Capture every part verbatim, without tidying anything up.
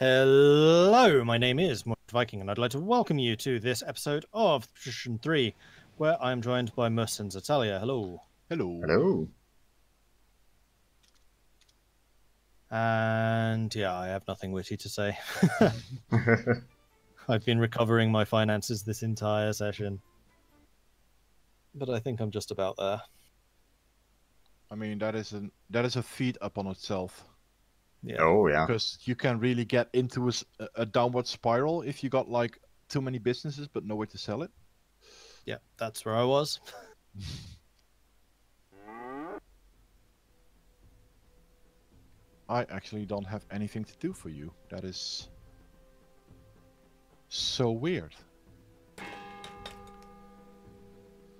Hello, my name is Mordred Viking, and I'd like to welcome you to this episode of Patrician three, where I am joined by Mus and Zhatelier. Hello. Hello. Hello. And yeah, I have nothing witty to say. I've been recovering my finances this entire session, but I think I'm just about there. I mean, that is an that is a feat upon itself. Yeah. Oh yeah. Because you can really get into a, a downward spiral if you got like too many businesses but nowhere to sell it. Yeah, that's where I was. I actually don't have anything to do for you. That is so weird.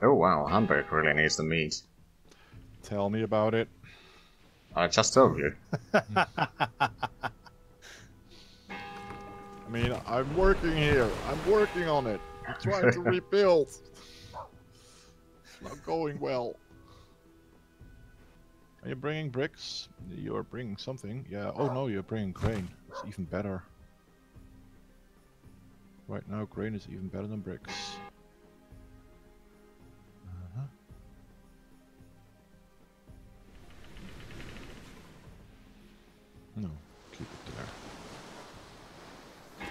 Oh wow, Hamburg really needs the meat. Tell me about it. I just told you. I mean, I'm working here. I'm working on it. I'm trying to rebuild. It's not going well. Are you bringing bricks? You're bringing something. Yeah. Oh no, you're bringing grain. It's even better. Right now, grain is even better than bricks. No, keep it there.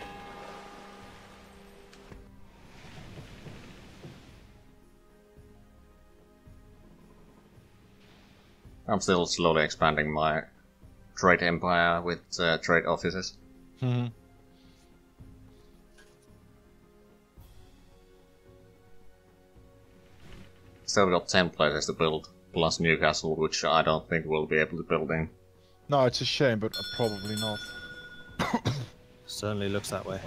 I'm still slowly expanding my trade empire with uh, trade offices. Mm-hmm. Still got ten places to build, plus Newcastle, which I don't think we'll be able to build in. No, it's a shame, but probably not. Certainly looks that way.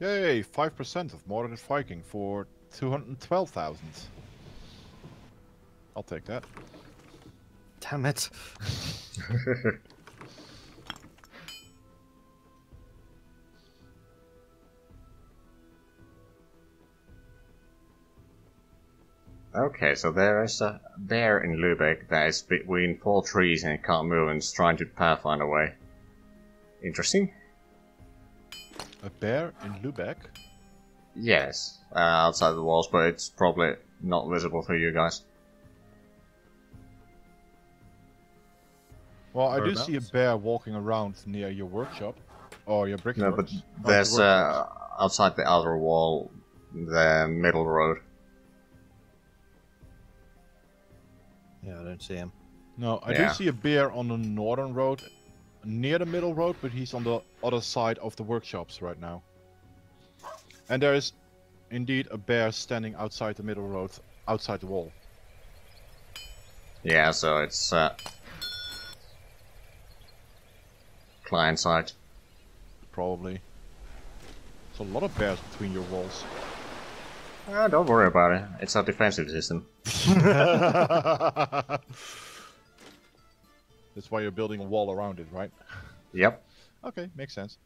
Yay, five percent of Mordred Viking for two hundred twelve thousand. I'll take that. Damn it. Okay, so there is a bear in Lübeck that is between four trees and it can't move and is trying to pathfind a way. Interesting. A bear in Lübeck? Yes, uh, outside the walls, but it's probably not visible for you guys. Well, I do see a bear walking around near your workshop, or your brick. No, but there's uh, outside the outer wall, the middle road. Yeah, I don't see him. No, I yeah. do see a bear on the northern road, near the middle road, but he's on the other side of the workshops right now. And there is indeed a bear standing outside the middle road, outside the wall. Yeah, so it's uh, client side. Probably. There's a lot of bears between your walls. Uh, don't worry about it. It's our defensive system. That's why you're building a wall around it, right? Yep. Okay, makes sense.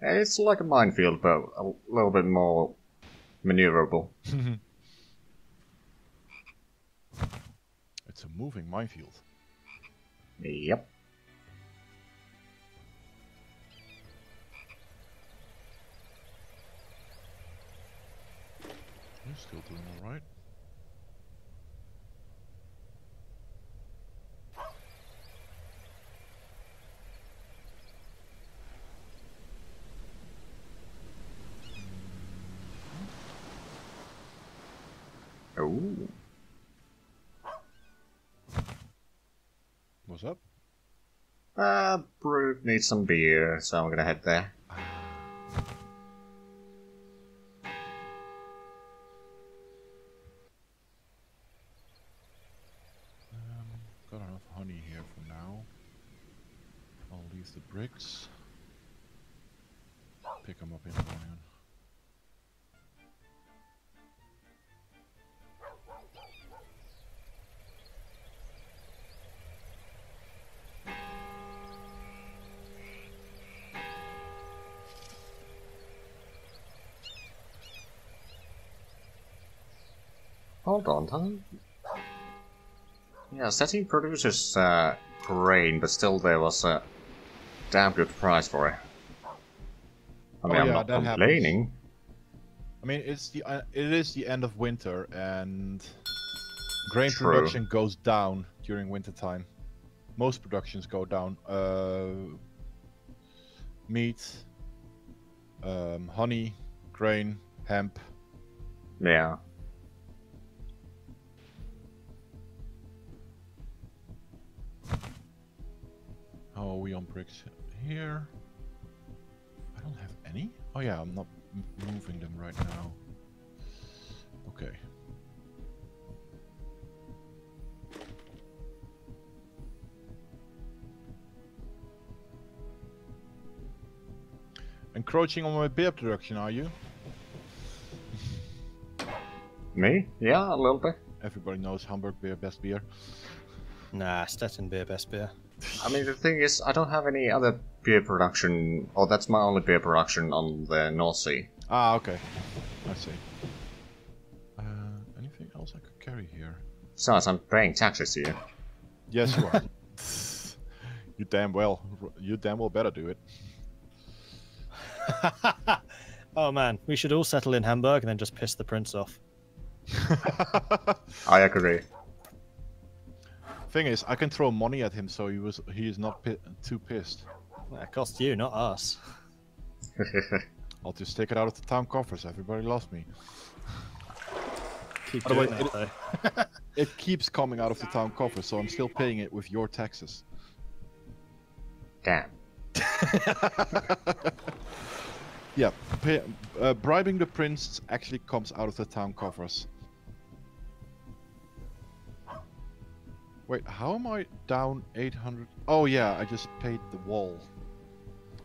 It's like a minefield, but a little bit more maneuverable. It's a moving minefield. Yep. You're still doing all right. Ooh. What's up? Uh, Brood needs some beer, so I'm gonna head there. Bricks. Pick them up in the morning. Hold on, time. Yeah, Seti produces uh, grain, but still there was a damn good price for it. I mean, oh, yeah, I'm not complaining. Happens. I mean, it's the uh, it is the end of winter, and grain True. production goes down during winter time. Most productions go down. Uh, meat, um, honey, grain, hemp. Yeah. How are we on bricks here? I don't have any. Oh yeah, I'm not moving them right now. Okay. Encroaching on my beer production, are you? Me? Yeah, a little bit. Everybody knows Hamburg beer, best beer. Nah, Stettin beer, best beer. I mean, the thing is, I don't have any other beer production, or that's my only beer production on the North Sea. Ah, okay. I see. Uh, anything else I could carry here? Besides, I'm paying taxes to you. Yes, you are. You damn well. You damn well better do it. Oh man, we should all settle in Hamburg and then just piss the prince off. I agree. Thing is, I can throw money at him, so he was he is not pi too pissed. Well, it cost you, not us. I'll just take it out of the town coffers. Everybody lost me. Keep doing way, that, it, though. It keeps coming out of the town coffers, so I'm still paying it with your taxes. Damn. Yeah, pay, uh, bribing the prince actually comes out of the town coffers. Wait, how am I down eight hundred? Oh yeah, I just paid the wall.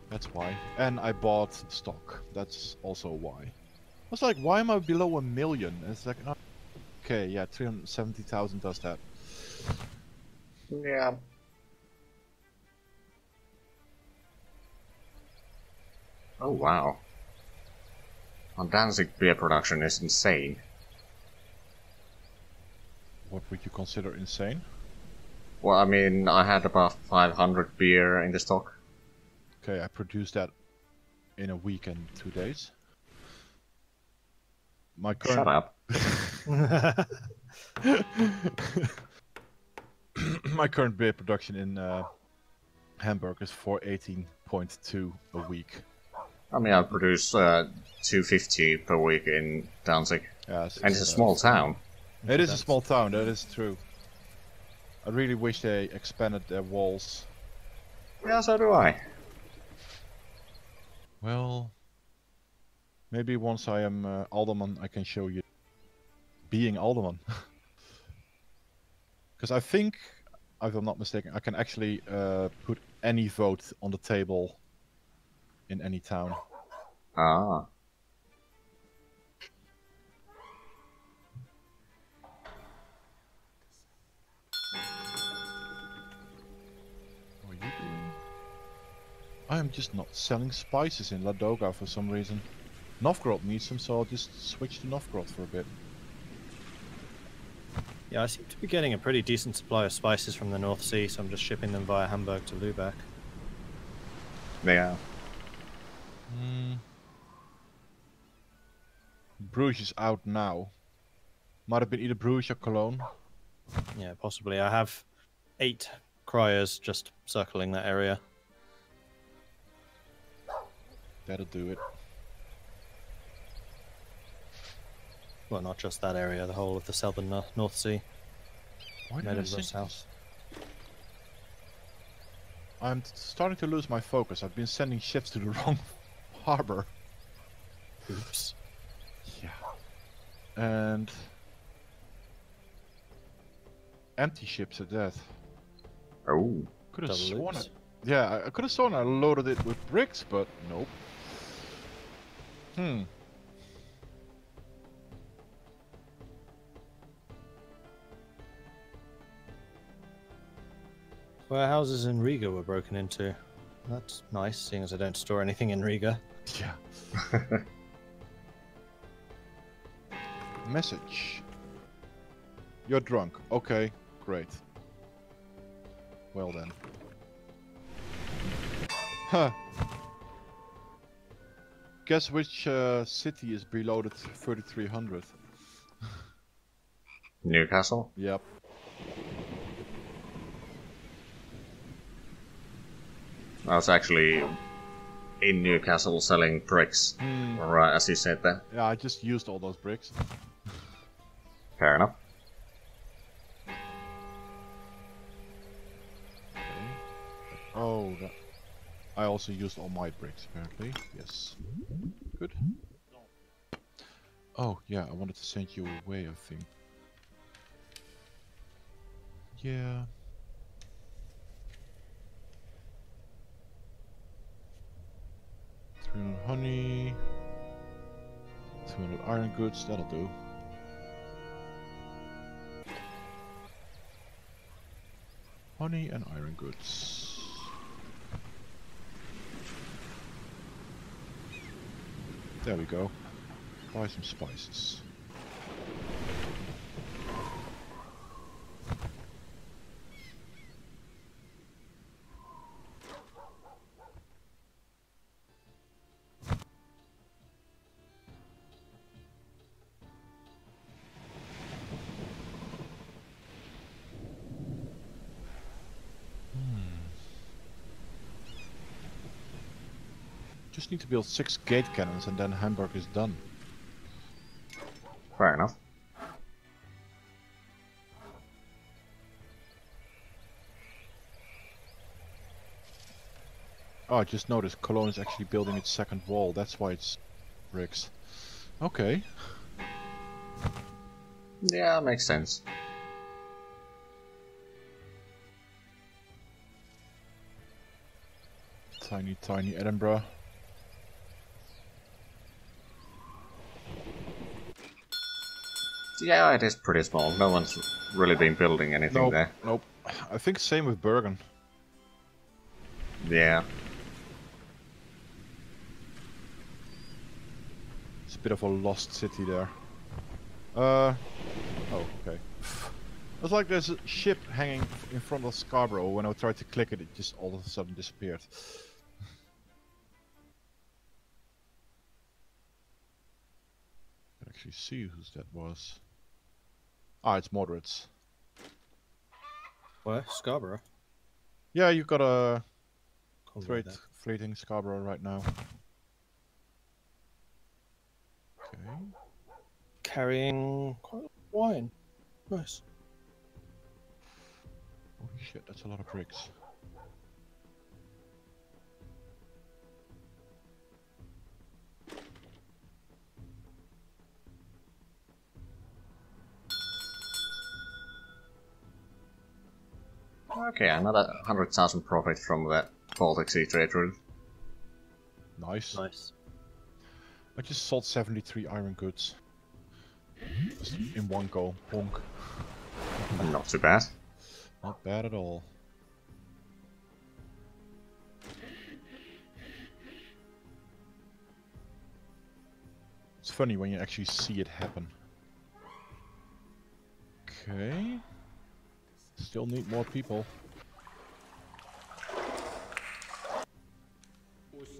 That's why. And I bought stock. That's also why. I was like, why am I below a million? And it's like, oh, okay, yeah, three hundred seventy thousand does that. Yeah. Oh wow. Our Danzig beer production is insane. What would you consider insane? Well, I mean, I had about five hundred beer in the stock. Okay, I produced that in a week and two days. My current... Shut up. My current beer production in uh, Hamburg is four eighteen point two a week. I mean, I produce uh, two fifty per week in Danzig. Yeah, and it's a small town. It is a small town, that is true. I really wish they expanded their walls. Yeah, so do I. Well, maybe once I am uh, alderman, I can show you being alderman. Because I think, if I'm not mistaken, I can actually uh, put any vote on the table in any town. Ah. I am just not selling spices in Ladoga for some reason. Novgorod needs them, so I'll just switch to Novgorod for a bit. Yeah, I seem to be getting a pretty decent supply of spices from the North Sea, so I'm just shipping them via Hamburg to Lübeck. Yeah. Mm. Bruges is out now. Might have been either Bruges or Cologne. Yeah, possibly. I have eight criers just circling that area. That'll do it. Well, not just that area, the whole of the southern uh, North Sea. Why did I lose house? I'm starting to lose my focus. I've been sending ships to the wrong harbor. Oops. Yeah. And... empty ships at that. Oh. Could have sworn it. Yeah, I could have sworn I loaded it with bricks, but nope. Hmm. Warehouses in Riga were broken into. That's nice, seeing as I don't store anything in Riga. Yeah. Message. You're drunk. Okay, great. Well then. Huh. Guess which uh, city is below the thirty-three hundred? Newcastle? Yep. I was actually in Newcastle selling bricks, mm. or uh, as you said there. Yeah, I just used all those bricks. Fair enough. Okay. Oh, that... I also used all my bricks, apparently. Yes. Good. Oh, yeah, I wanted to send you away, I think. Yeah. three hundred honey. two hundred iron goods, that'll do. Honey and iron goods. There we go. Buy some spices. Just need to build six gate cannons and then Hamburg is done. Fair enough. Oh, I just noticed Cologne is actually building its second wall, that's why it's bricks. Okay. Yeah, makes sense. Tiny, tiny Edinburgh. Yeah, it is pretty small. No one's really been building anything nope, there. Nope. I think same with Bergen. Yeah. It's a bit of a lost city there. Uh. Oh, okay. It's like there's a ship hanging in front of Scarborough. When I tried to click it, it just all of a sudden disappeared. I can actually see whose that was. Ah, it's Mordred's. What? Scarborough? Yeah, you've got a freight fleeting Scarborough right now. Okay. Carrying quite wine. Nice. Holy shit, that's a lot of bricks. Okay, another one hundred thousand profit from that Baltic Sea trade route. Nice. Nice. I just sold seventy-three iron goods. Just in one go. Bonk. Not too bad. Not bad at all. It's funny when you actually see it happen. Okay. Still need more people.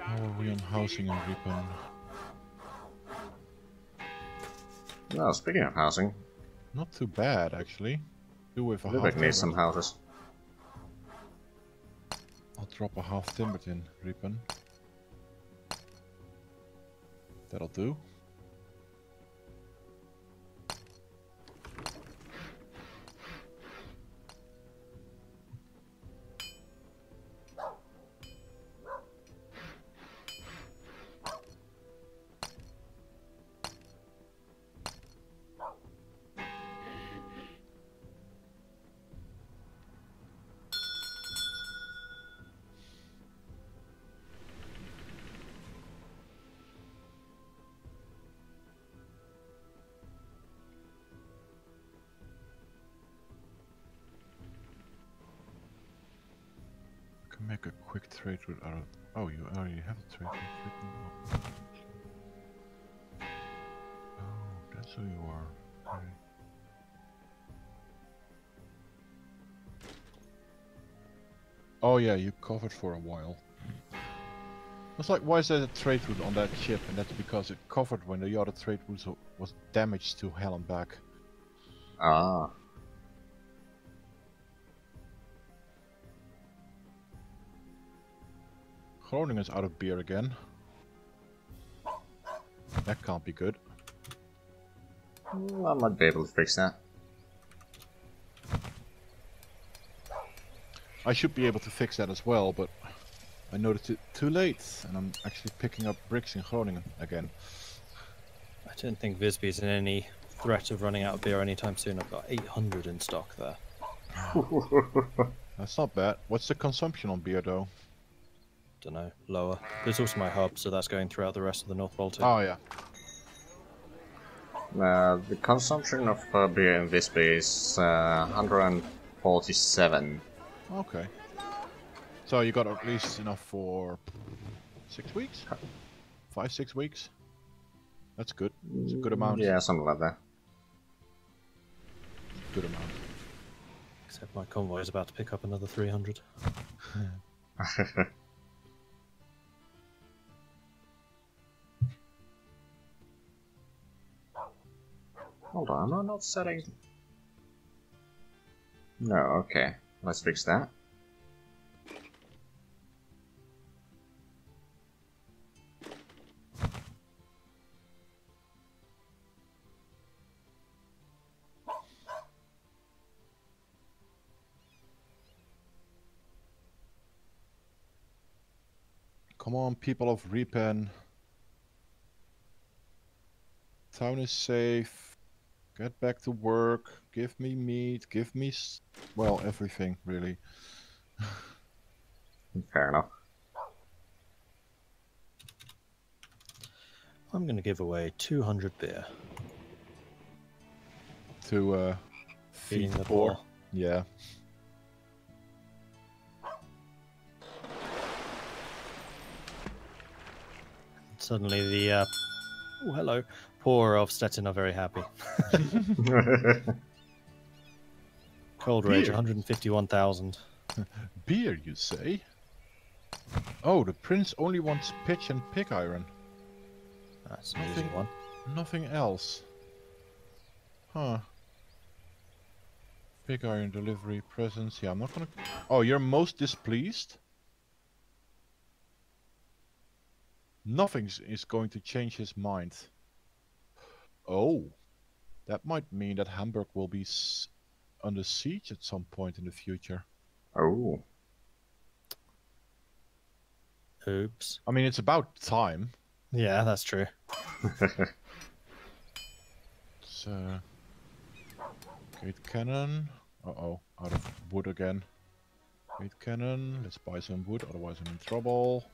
How are we on housing and Ripon? Well, speaking of housing... Not too bad, actually. Do with a Lübeck needs some houses. I'll drop a half timber in Ripon. That'll do. Make a quick trade route out of... Oh, you already have a trade route. Oh, that's who you are. Sorry. Oh yeah, you covered for a while. I was like, why is there a trade route on that ship? And that's because it covered when the other trade route was damaged to hell and back. Ah. Groningen's out of beer again. That can't be good. Well, I might be able to fix that. I should be able to fix that as well, but I noticed it too late, and I'm actually picking up bricks in Groningen again. I don't think Visby's in any threat of running out of beer anytime soon. I've got eight hundred in stock there. That's not bad. What's the consumption on beer, though? Don't know. Lower. There's also my hub, so that's going throughout the rest of the North Baltic. Oh, yeah. Uh, the consumption of uh, beer in Visby is uh, one hundred forty-seven. Okay. So you got at least enough for six weeks? Five, six weeks? That's good. It's a good amount. Yeah, something like that. Good amount. Except my convoy is about to pick up another three hundred. Hold on, I'm not setting... No, okay. Let's fix that. Come on, people of Ripon. Town is safe. Get back to work. Give me meat. Give me, s well, everything really. Fair enough. I'm gonna give away two hundred beer to uh, feeding feed the poor. poor. Yeah. Suddenly the uh, oh hello, poor of Stettin are very happy. Cold rage, one hundred and fifty-one thousand. Beer, you say? Oh, the prince only wants pitch and pick iron. That's an nothing, easy one. Nothing else. Huh? Pick iron delivery presence. Yeah, I'm not gonna. Oh, you're most displeased. Nothing is going to change his mind. Oh, that might mean that Hamburg will be s under siege at some point in the future. Oh. Oops. I mean, it's about time. Yeah, that's true. So, great cannon. Uh oh, out of wood again. Great cannon. Let's buy some wood, otherwise I'm in trouble.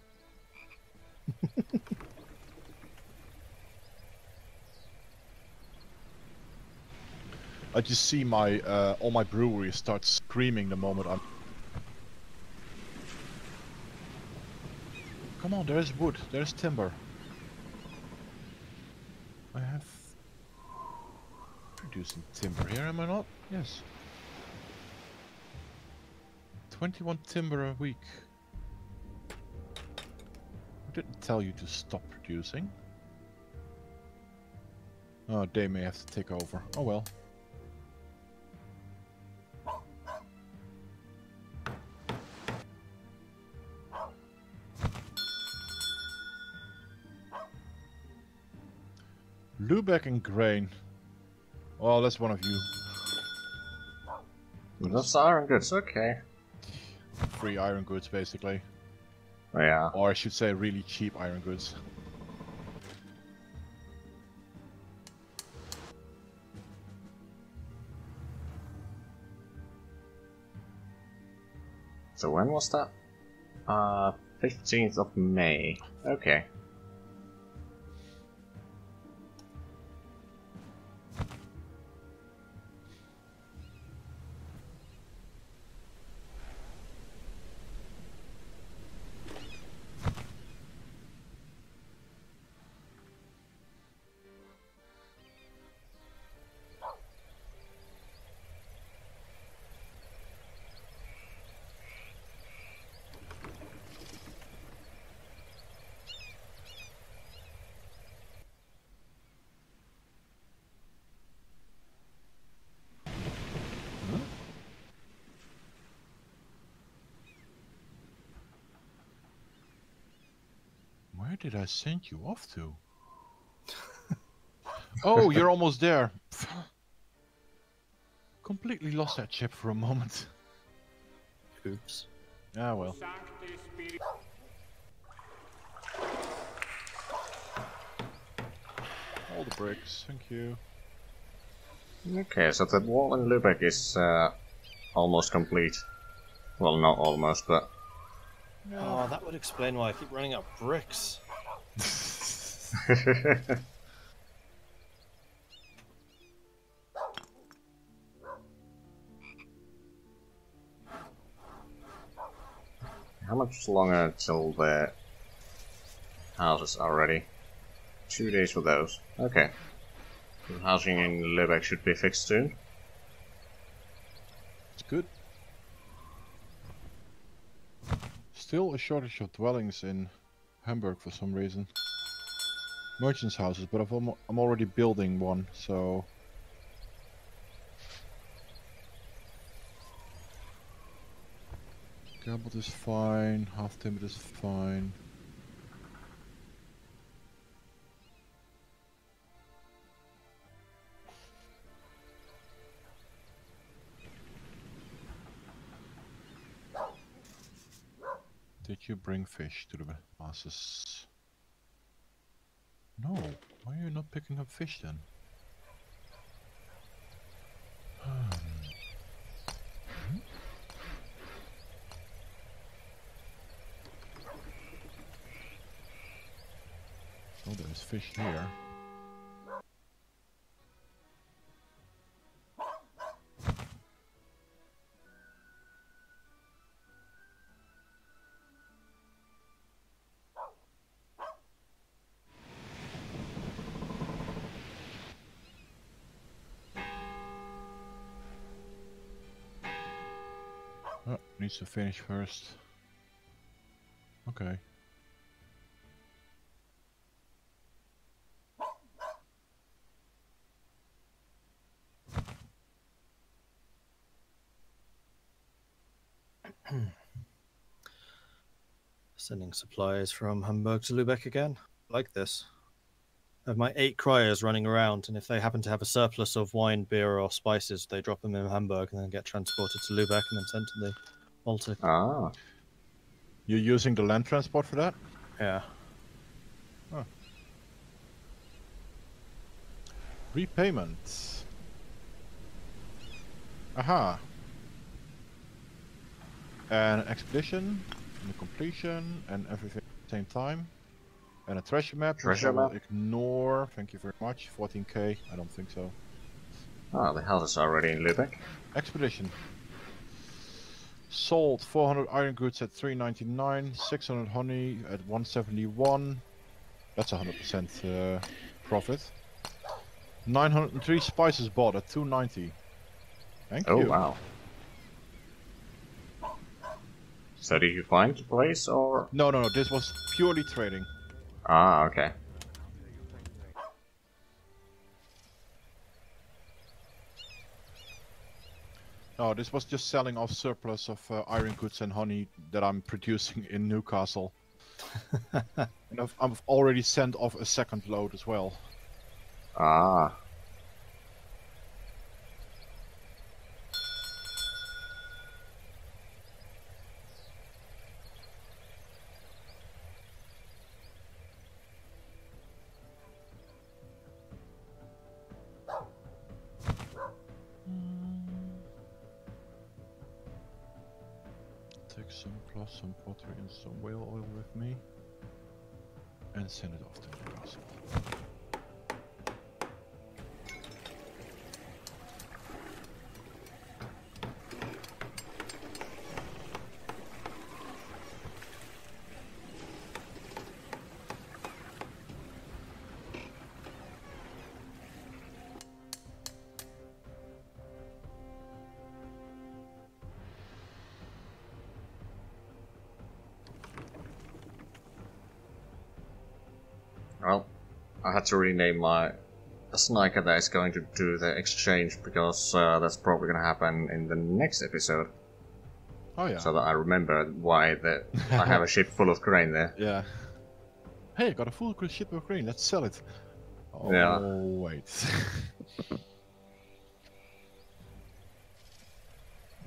I just see my uh, all my breweries start screaming the moment I'm. Come on, there's wood, there's timber. I have producing timber here, am I not? Yes. twenty-one timber a week. I didn't tell you to stop producing. Oh, they may have to take over. Oh well. Lübeck and grain. Oh, that's one of you. That's iron goods, okay. Free iron goods, basically. Oh, yeah. Or I should say really cheap iron goods. So when was that? Uh, fifteenth of May. Okay. did I send you off to? Oh, you're almost there. Completely lost that chip for a moment. Oops. Ah, well. All the bricks, thank you. Okay, so that wall in Lübeck is uh, almost complete. Well, not almost, but... No. Oh, that would explain why I keep running out of bricks. How much longer until the houses are ready? Two days for those. Okay. The housing in Lübeck should be fixed soon. It's good. Still a shortage of dwellings in Hamburg for some reason. Merchants' houses, but I've al I'm already building one, so... Gambled is fine, half-timbered is fine. Did you bring fish to the masses? No. Why are you not picking up fish then? Oh, there's fish here. Oh, needs to finish first. Okay. Sending supplies from Hamburg to Lübeck again, like this. I have my eight criers running around, and if they happen to have a surplus of wine, beer, or spices, they drop them in Hamburg and then get transported to Lübeck and then sent to the Baltic. Ah. You're using the land transport for that? Yeah. Oh. Repayments. Aha. An expedition. And the completion and everything at the same time, and a treasure map. Treasure map. Ignore. Thank you very much. fourteen K. I don't think so. Ah, oh, the hell is already in Lübeck. Expedition. Sold four hundred iron goods at three ninety-nine, six hundred honey at one seventy-one. That's one hundred percent uh, profit. nine hundred three spices bought at two ninety. Thank oh, you. Oh wow. So did you find the place, or...? No, no, no, this was purely trading. Ah, okay. No, this was just selling off surplus of uh, iron goods and honey that I'm producing in Newcastle. And I've, I've already sent off a second load as well. Ah. Some pottery and some whale oil with me, and send it off to the castle. Well, I had to rename my sniker that is going to do the exchange, because uh, that's probably going to happen in the next episode. Oh yeah. So that I remember why that I have a ship full of grain there. Yeah. hey, I got a full ship of grain, let's sell it. Oh, yeah. Wait.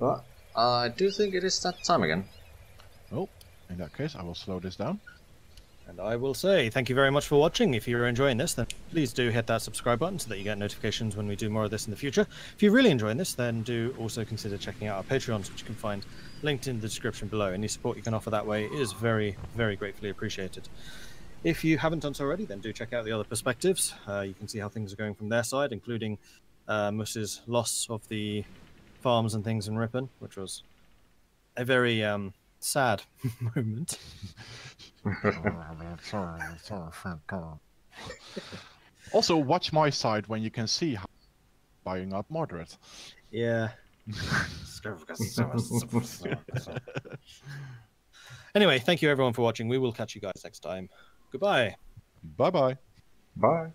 Well, I do think it is that time again. Well, in that case, I will slow this down. And I will say thank you very much for watching. If you're enjoying this, then please do hit that subscribe button so that you get notifications when we do more of this in the future. If you're really enjoying this, then do also consider checking out our Patreons, which you can find linked in the description below. Any support you can offer that way is very, very gratefully appreciated. If you haven't done so already, then do check out the other perspectives. Uh, you can see how things are going from their side, including uh, Mus's loss of the farms and things in Ripon, which was a very um, sad moment. Also, watch my side when you can see how buying up Mordred. Yeah. Anyway, thank you everyone for watching. We will catch you guys next time. Goodbye. Bye-bye. Bye.